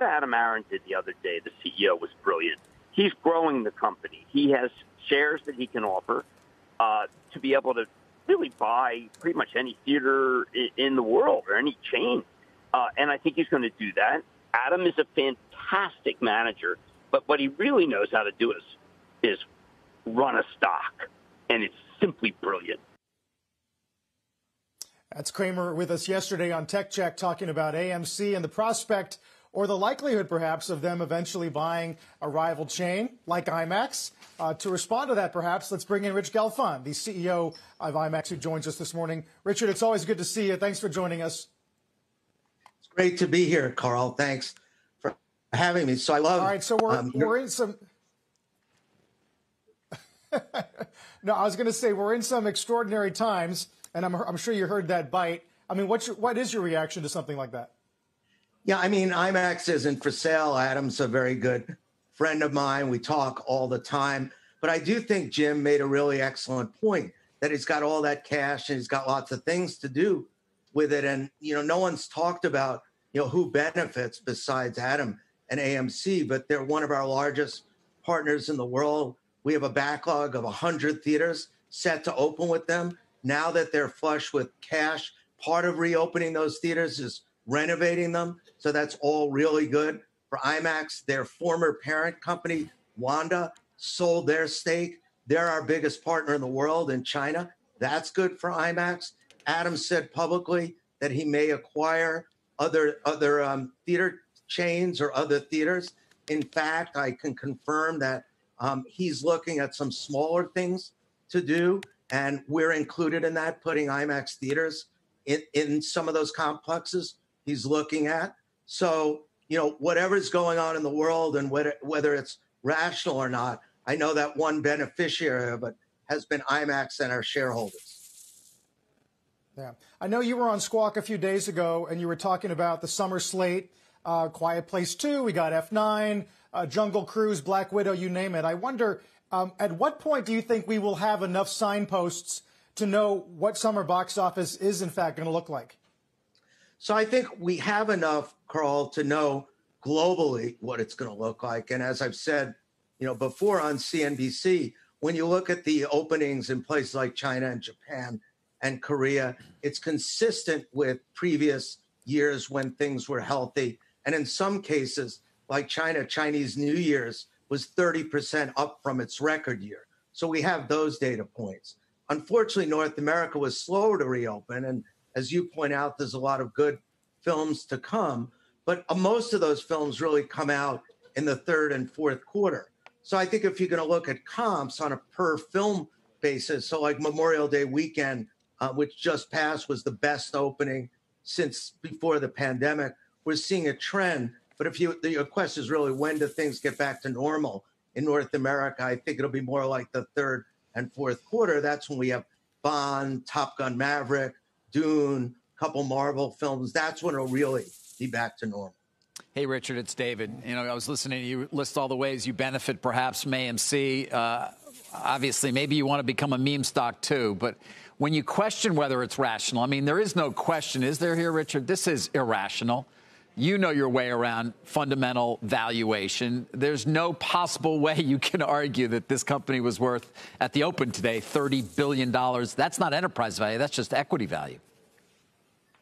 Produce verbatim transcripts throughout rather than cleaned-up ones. what Adam Aron did the other day, the C E O, was brilliant. He's growing the company. He has shares that he can offer uh, to be able to really buy pretty much any theater in the world or any chain. Uh, and I think he's going to do that. Adam is a fantastic manager, but what he really knows how to do is is run a stock, and it's simply brilliant. That's Kramer with us yesterday on Tech Check talking about A M C and the prospect or the likelihood, perhaps, of them eventually buying a rival chain like IMAX. Uh, to respond to that, perhaps, let's bring in Rich Gelfond, the C E O of IMAX, who joins us this morning. Richard, it's always good to see you. Thanks for joining us. It's great to be here, Carl. Thanks for having me. So I love... All right, so we're, um, we're in some... No, I was going to say we're in some extraordinary times, and I'm, I'm sure you heard that bite. I mean, what's your, what is your reaction to something like that? Yeah, I mean, IMAX isn't for sale. Adam's a very good friend of mine. We talk all the time. But I do think Jim made a really excellent point that he's got all that cash and he's got lots of things to do with it. And, you know, no one's talked about, you know, who benefits besides Adam and A M C, but they're one of our largest partners in the world. We have a backlog of one hundred theaters set to open with them. Now that they're flush with cash, part of reopening those theaters is renovating them. So that's all really good for IMAX. Their former parent company, Wanda, sold their stake. They're our biggest partner in the world in China. That's good for IMAX. Adam said publicly that he may acquire other, other um, theater chains or other theaters. In fact, I can confirm that um, he's looking at some smaller things to do, and we're included in that, putting IMAX theaters in, in some of those complexes he's looking at. So, you know, whatever's going on in the world and whether, whether it's rational or not, I know that one beneficiary of it has been IMAX and our shareholders. Yeah. I know you were on Squawk a few days ago and you were talking about the summer slate, uh, Quiet Place two, we got F nine, uh, Jungle Cruise, Black Widow, you name it. I wonder, um, at what point do you think we will have enough signposts to know what summer box office is, in fact, going to look like? So I think we have enough, Carl, to know globally what it's going to look like. And as I've said, you know, before on C N B C, when you look at the openings in places like China and Japan and Korea, it's consistent with previous years when things were healthy. And in some cases, like China, Chinese New Year's was thirty percent up from its record year. So we have those data points. Unfortunately, North America was slower to reopen. And as you point out, there's a lot of good films to come, but most of those films really come out in the third and fourth quarter. So I think if you're going to look at comps on a per film basis, so like Memorial Day weekend, uh, which just passed, was the best opening since before the pandemic, we're seeing a trend. But if you, your question is really, when do things get back to normal in North America? I think it'll be more like the third and fourth quarter. That's when we have Bond, Top Gun Maverick, Dune, a couple Marvel films. That's when it'll really be back to normal. Hey, Richard, it's David. You know, I was listening to you list all the ways you benefit perhaps from A M C. Uh, obviously, maybe you want to become a meme stock too. But when you question whether it's rational, I mean, there is no question, is there here, Richard? This is irrational. You know your way around fundamental valuation. There's no possible way you can argue that this company was worth, at the open today, thirty billion dollars. That's not enterprise value. That's just equity value.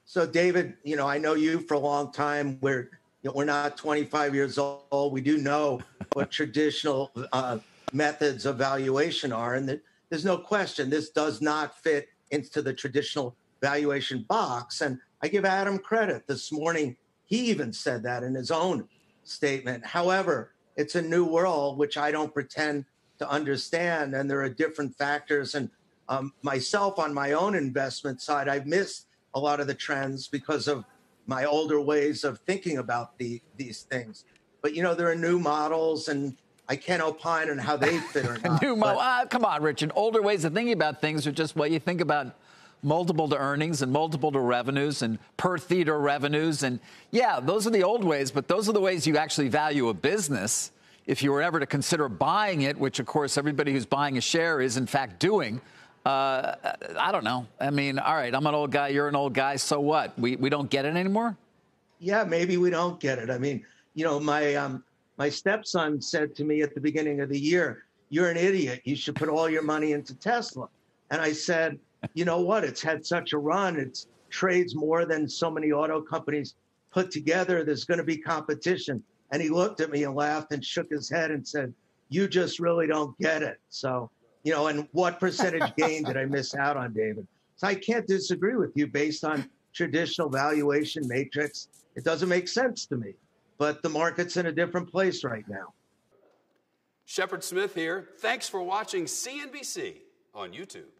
So, David, you know, I know you for a long time. We're, you know, we're not twenty-five years old. We do know what traditional uh, methods of valuation are. And that there's no question this does not fit into the traditional valuation box. And I give Adam credit this morning. He even said that in his own statement. However, it's a new world, which I don't pretend to understand. And there are different factors. And um, myself, on my own investment side, I've missed a lot of the trends because of my older ways of thinking about the, these things. But, you know, there are new models, and I can't opine on how they fit or not. new but... uh, Come on, Richard. Older ways of thinking about things are just what you think about. Multiple to earnings and multiple to revenues and per theater revenues. And, yeah, those are the old ways, but those are the ways you actually value a business if you were ever to consider buying it, which, of course, everybody who's buying a share is, in fact, doing. Uh, I don't know. I mean, all right, I'm an old guy. You're an old guy. So what? We, we don't get it anymore? Yeah, maybe we don't get it. I mean, you know, my um, my stepson said to me at the beginning of the year, "You're an idiot. You should put all your money into Tesla." And I said, you know what? It's had such a run. It trades more than so many auto companies put together. There's going to be competition. And he looked at me and laughed and shook his head and said, "You just really don't get it." So, you know, and what percentage gain did I miss out on, David? So I can't disagree with you based on traditional valuation matrix. It doesn't make sense to me, but the market's in a different place right now. Shepard Smith here. Thanks for watching C N B C on YouTube.